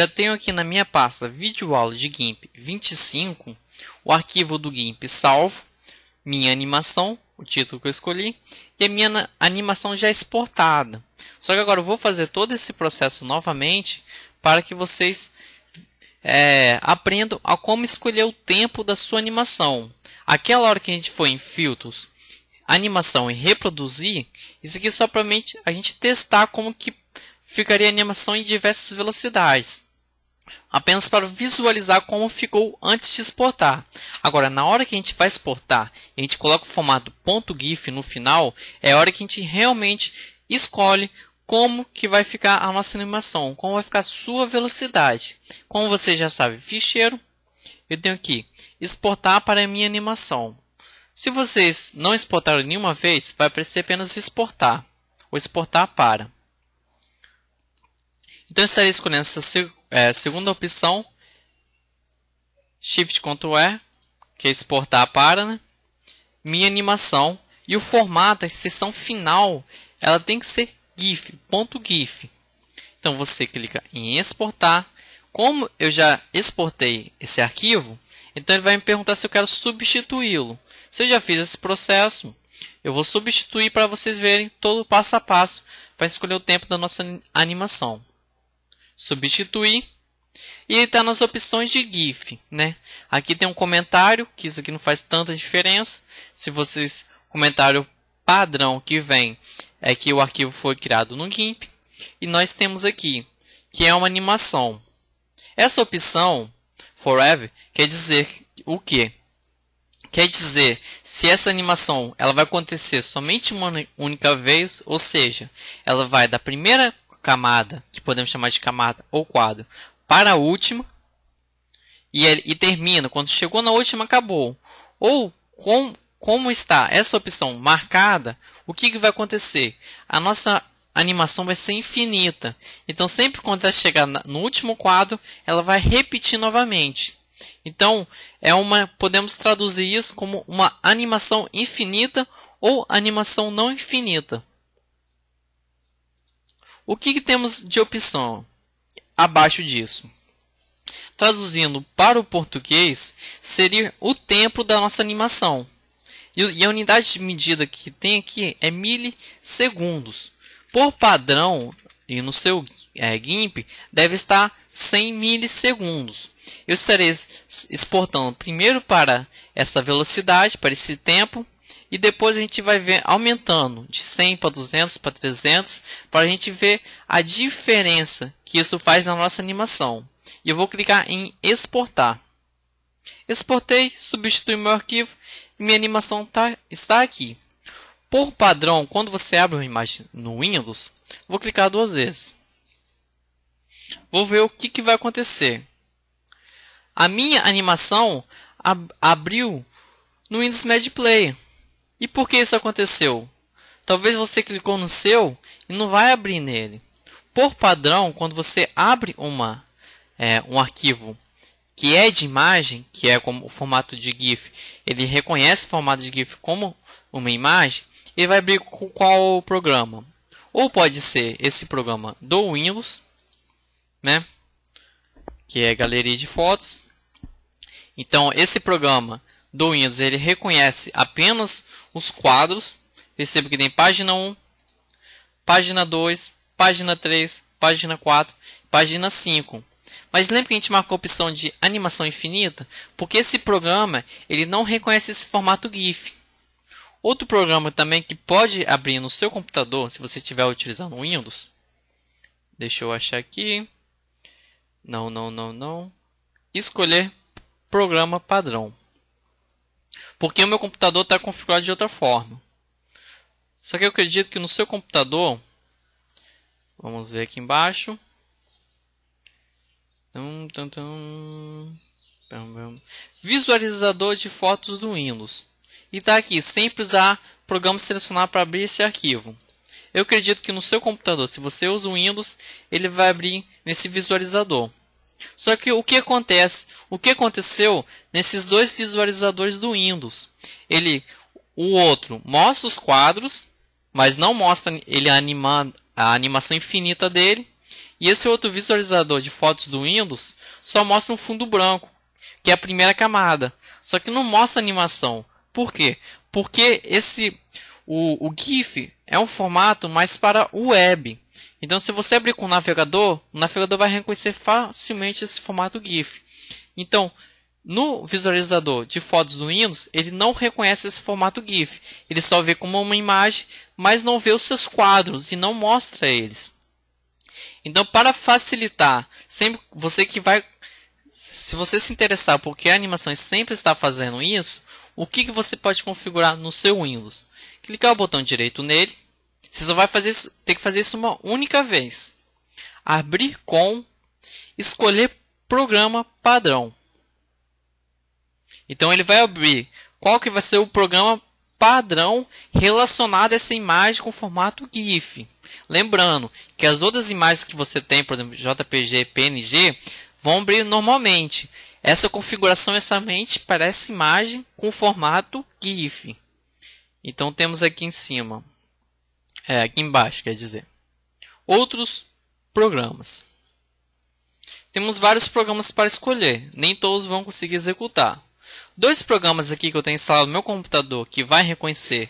Já tenho aqui na minha pasta videoaula de GIMP 25, o arquivo do GIMP salvo, minha animação, o título que eu escolhi, e a minha animação já exportada. Só que agora eu vou fazer todo esse processo novamente para que vocês aprendam a como escolher o tempo da sua animação. Aquela hora que a gente foi em filtros, animação e reproduzir, isso aqui é só para a gente testar como que ficaria a animação em diversas velocidades. Apenas para visualizar como ficou antes de exportar. Agora, na hora que a gente vai exportar e a gente coloca o formato .gif no final, é a hora que a gente realmente escolhe como que vai ficar a nossa animação, como vai ficar a sua velocidade. Como você já sabe, ficheiro, eu tenho aqui exportar para a minha animação. Se vocês não exportaram nenhuma vez, vai aparecer apenas exportar ou exportar para. Então eu estarei escolhendo essa segunda opção, Shift Ctrl E, que é exportar para, né? Minha animação, e o formato, a extensão final, ela tem que ser GIF, .gif. Então você clica em exportar. Como eu já exportei esse arquivo, então ele vai me perguntar se eu quero substituí-lo. Se eu já fiz esse processo, eu vou substituir para vocês verem todo o passo a passo para escolher o tempo da nossa animação. Substituir, e ele está nas opções de GIF, né? Aqui tem um comentário, que isso aqui não faz tanta diferença. Se vocês, o comentário padrão que vem é que o arquivo foi criado no GIMP, e nós temos aqui, que é uma animação. Essa opção, Forever, quer dizer o quê? Quer dizer se essa animação ela vai acontecer somente uma única vez, ou seja, ela vai da primeira camada, que podemos chamar de camada ou quadro, para a última e termina. Quando chegou na última, acabou. Ou como está essa opção marcada, o que vai acontecer? A nossa animação vai ser infinita. Então, sempre quando ela chegar no último quadro, ela vai repetir novamente. Então, podemos traduzir isso como uma animação infinita ou animação não infinita. O que temos de opção abaixo disso? Traduzindo para o português, seria o tempo da nossa animação. E a unidade de medida que tem aqui é milissegundos. Por padrão, e no seu GIMP, deve estar 100 milissegundos. Eu estarei exportando primeiro para essa velocidade, para esse tempo. E depois a gente vai ver aumentando de 100 para 200 para 300, para a gente ver a diferença que isso faz na nossa animação. E eu vou clicar em exportar. Exportei, substitui meu arquivo e minha animação está aqui. Por padrão, quando você abre uma imagem no Windows, vou clicar duas vezes. Vou ver o que vai acontecer. A minha animação abriu no Windows Media Player. E por que isso aconteceu? Talvez você clicou no seu e não vai abrir nele. Por padrão, quando você abre um arquivo que é de imagem, que é como o formato de GIF, ele reconhece o formato de GIF como uma imagem, ele vai abrir com qual programa? Ou pode ser esse programa do Windows, né? Que é a galeria de fotos. Então, esse programa do Windows, ele reconhece apenas os quadros. Perceba que tem página 1, página 2, página 3, página 4, página 5. Mas lembra que a gente marcou a opção de animação infinita? Porque esse programa, ele não reconhece esse formato GIF. Outro programa também que pode abrir no seu computador, se você estiver utilizando o Windows. Deixa eu achar aqui. Não. Escolher programa padrão. Porque o meu computador está configurado de outra forma. Só que eu acredito que no seu computador, vamos ver aqui embaixo. Visualizador de fotos do Windows. E está aqui, sem precisar programa selecionar para abrir esse arquivo. Eu acredito que no seu computador, se você usa o Windows, ele vai abrir nesse visualizador. Só que o que acontece? O que aconteceu nesses dois visualizadores do Windows? O outro mostra os quadros, mas não mostra ele a animação infinita dele. E esse outro visualizador de fotos do Windows só mostra um fundo branco, que é a primeira camada. Só que não mostra animação. Por quê? Porque o GIF é um formato mais para web. Então, se você abrir com o navegador vai reconhecer facilmente esse formato GIF. Então, no visualizador de fotos do Windows, ele não reconhece esse formato GIF. Ele só vê como uma imagem, mas não vê os seus quadros e não mostra eles. Então, para facilitar, sempre você que vai, se você se interessar porque a animação sempre está fazendo isso, o que você pode configurar no seu Windows? Clicar o botão direito nele. Você só vai fazer isso, tem que fazer isso uma única vez. Abrir com, escolher programa padrão. Então ele vai abrir qual que vai ser o programa padrão relacionado a essa imagem com formato GIF. Lembrando que as outras imagens que você tem, por exemplo, JPG, PNG, vão abrir normalmente. Essa configuração é somente para essa imagem com formato GIF. Então temos aqui em cima. Aqui embaixo, quer dizer. Outros programas. Temos vários programas para escolher. Nem todos vão conseguir executar. Dois programas aqui que eu tenho instalado no meu computador que vai reconhecer.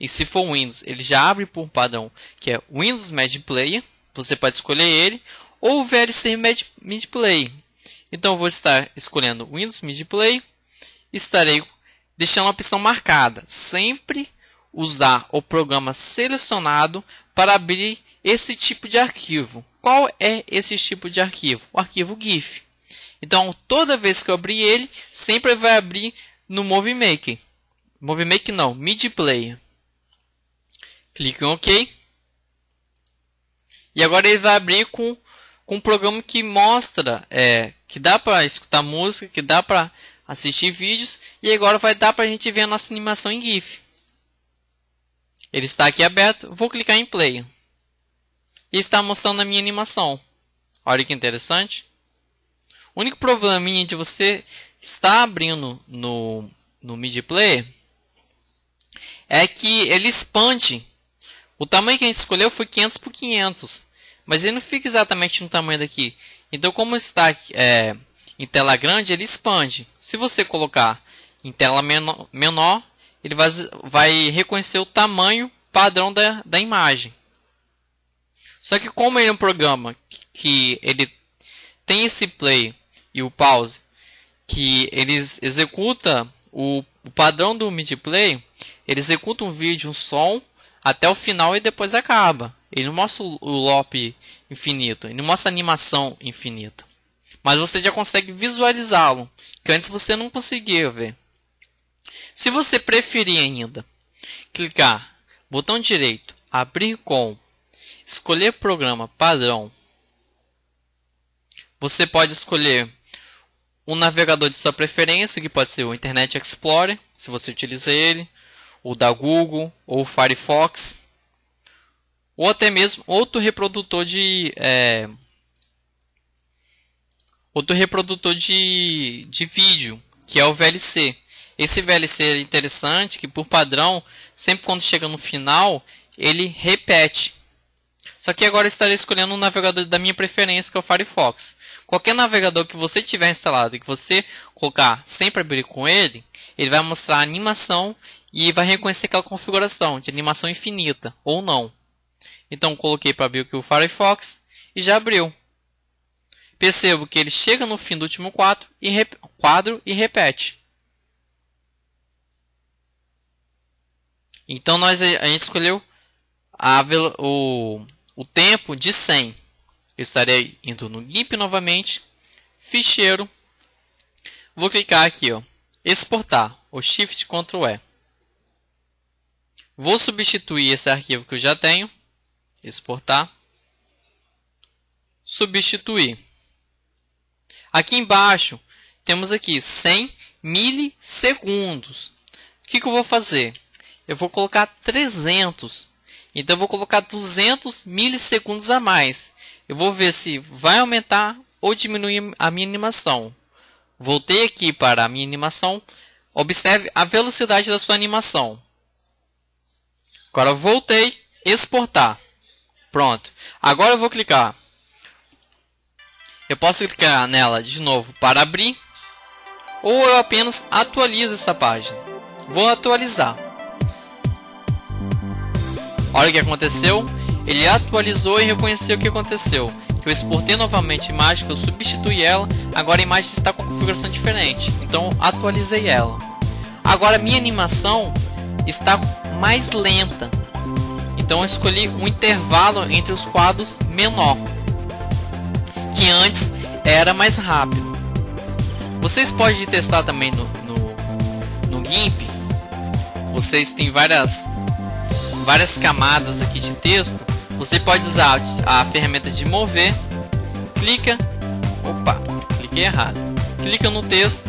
E se for Windows, ele já abre por padrão. Que é Windows Media Player. Você pode escolher ele. Ou VLC Media Player. Então eu vou estar escolhendo Windows Media Player. Estarei deixando a opção marcada. Sempre usar o programa selecionado para abrir esse tipo de arquivo. Qual é esse tipo de arquivo? O arquivo GIF. Então, toda vez que eu abrir ele, sempre vai abrir no Movie Maker. Movie Maker não, Media Player. Clique em OK. E agora ele vai abrir com um programa que mostra, que dá para escutar música, que dá para assistir vídeos. E agora vai dar para a gente ver a nossa animação em GIF. Ele está aqui aberto. Vou clicar em play. E está mostrando a minha animação. Olha que interessante. O único probleminha de você estar abrindo no Media Player é que ele expande. O tamanho que a gente escolheu foi 500 por 500, mas ele não fica exatamente no tamanho daqui. Então, como está em tela grande, ele expande. Se você colocar em tela menor, ele vai reconhecer o tamanho padrão da imagem. Só que como ele é um programa que ele tem esse play e o pause, que eles executa o padrão do Media Player, ele executa um vídeo, um som, até o final e depois acaba. Ele não mostra o loop infinito, ele não mostra a animação infinita. Mas você já consegue visualizá-lo, que antes você não conseguia ver. Se você preferir ainda, clicar botão direito, abrir com, escolher programa padrão. Você pode escolher um navegador de sua preferência, que pode ser o Internet Explorer, se você utiliza ele, o da Google, ou o Firefox, ou até mesmo outro reprodutor de vídeo, que é o VLC. Esse VLC é interessante que, por padrão, sempre quando chega no final, ele repete. Só que agora eu estarei escolhendo um navegador da minha preferência, que é o Firefox. Qualquer navegador que você tiver instalado e que você colocar sempre abrir com ele, ele vai mostrar a animação e vai reconhecer aquela configuração de animação infinita, ou não. Então, coloquei para abrir aqui o Firefox e já abriu. Percebo que ele chega no fim do último quadro e repete. Então, a gente escolheu o tempo de 100. Eu estarei indo no GIMP novamente. Ficheiro. Vou clicar aqui, ó, exportar. O Shift Ctrl E. Vou substituir esse arquivo que eu já tenho. Exportar. Substituir. Aqui embaixo, temos aqui 100 milissegundos. O que eu vou fazer? Eu vou colocar 300. Então, eu vou colocar 200 milissegundos a mais. Eu vou ver se vai aumentar ou diminuir a minha animação. Voltei aqui para a minha animação. Observe a velocidade da sua animação. Agora, voltei. Exportar. Pronto. Agora, eu vou clicar Eu posso clicar nela de novo para abrir, ou eu apenas atualizo essa página. Vou atualizar. Olha o que aconteceu. Ele atualizou e reconheceu o que aconteceu. Que eu exportei novamente a imagem, que eu substituí ela. Agora a imagem está com configuração diferente. Então eu atualizei ela. Agora minha animação está mais lenta. Então eu escolhi um intervalo entre os quadros menor, que antes era mais rápido. Vocês podem testar também no GIMP. Vocês têm várias camadas aqui de texto. Você pode usar a ferramenta de mover. Clica. Opa, cliquei errado. Clica no texto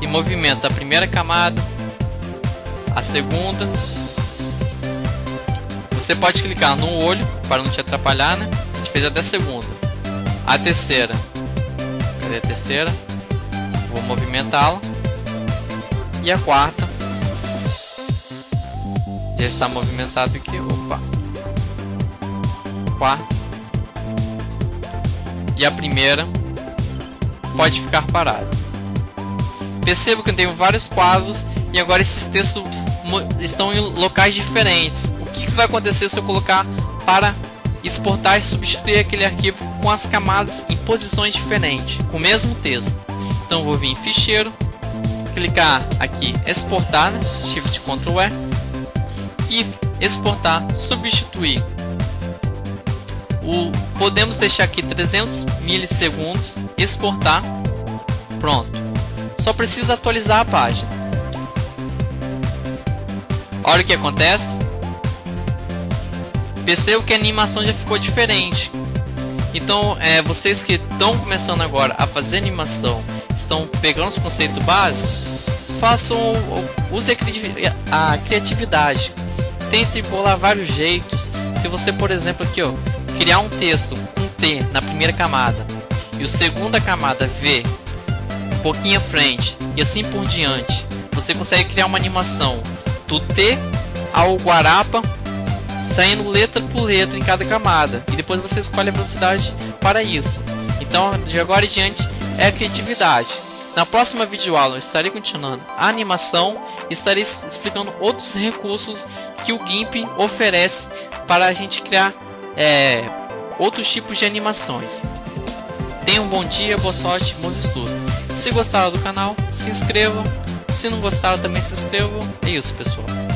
e movimenta a primeira camada, a segunda. Você pode clicar no olho para não te atrapalhar, né? A gente fez até a segunda. A terceira. Cadê a terceira? Vou movimentá-la. E a quarta. Já está movimentado aqui. Opa. Quarta. E a primeira pode ficar parada. Percebo que eu tenho vários quadros e agora esses textos estão em locais diferentes. O que vai acontecer se eu colocar para exportar e substituir aquele arquivo com as camadas em posições diferentes, com o mesmo texto? Então vou vir em ficheiro, clicar aqui exportar, né? Shift Ctrl E, e exportar, substituir. Podemos deixar aqui 300 milissegundos, exportar, pronto. Só precisa atualizar a página. Olha o que acontece. Percebo que a animação já ficou diferente. Então vocês que estão começando agora a fazer animação, estão pegando os conceitos básicos, façam, use a criatividade. Tente bolar vários jeitos. Se você, por exemplo, aqui, ó, criar um texto com T na primeira camada e a segunda camada V um pouquinho à frente e assim por diante, você consegue criar uma animação do T ao Guarapa, saindo letra por letra em cada camada, e depois você escolhe a velocidade para isso. Então de agora em diante é a criatividade. Na próxima videoaula eu estarei continuando a animação e estarei explicando outros recursos que o GIMP oferece para a gente criar outros tipos de animações. Tenha um bom dia, boa sorte, bons estudos. Se gostaram do canal, se inscrevam. Se não gostaram, também se inscrevam. É isso, pessoal.